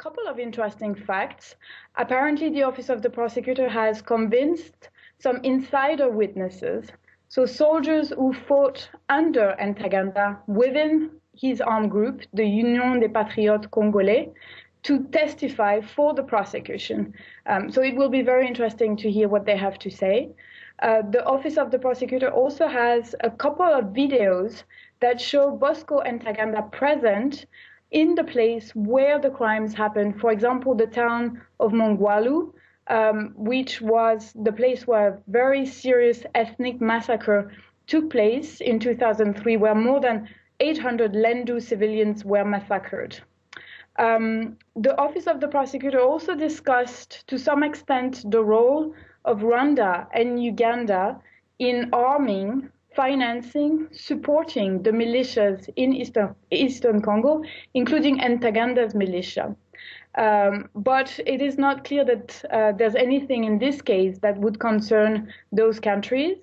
couple of interesting facts. Apparently, the Office of the Prosecutor has convinced some insider witnesses, so soldiers who fought under Ntaganda within his armed group, the Union des Patriotes Congolais, to testify for the prosecution. So it will be very interesting to hear what they have to say. The Office of the Prosecutor also has a couple of videos that show Bosco Ntaganda present in the place where the crimes happened. For example, the town of Mongwalu, which was the place where a very serious ethnic massacre took place in 2003, where more than 800 Lendu civilians were massacred. The Office of the Prosecutor also discussed, to some extent, the role of Rwanda and Uganda in arming, financing, supporting the militias in Eastern Congo, including Ntaganda's militia. But it is not clear that there's anything in this case that would concern those countries.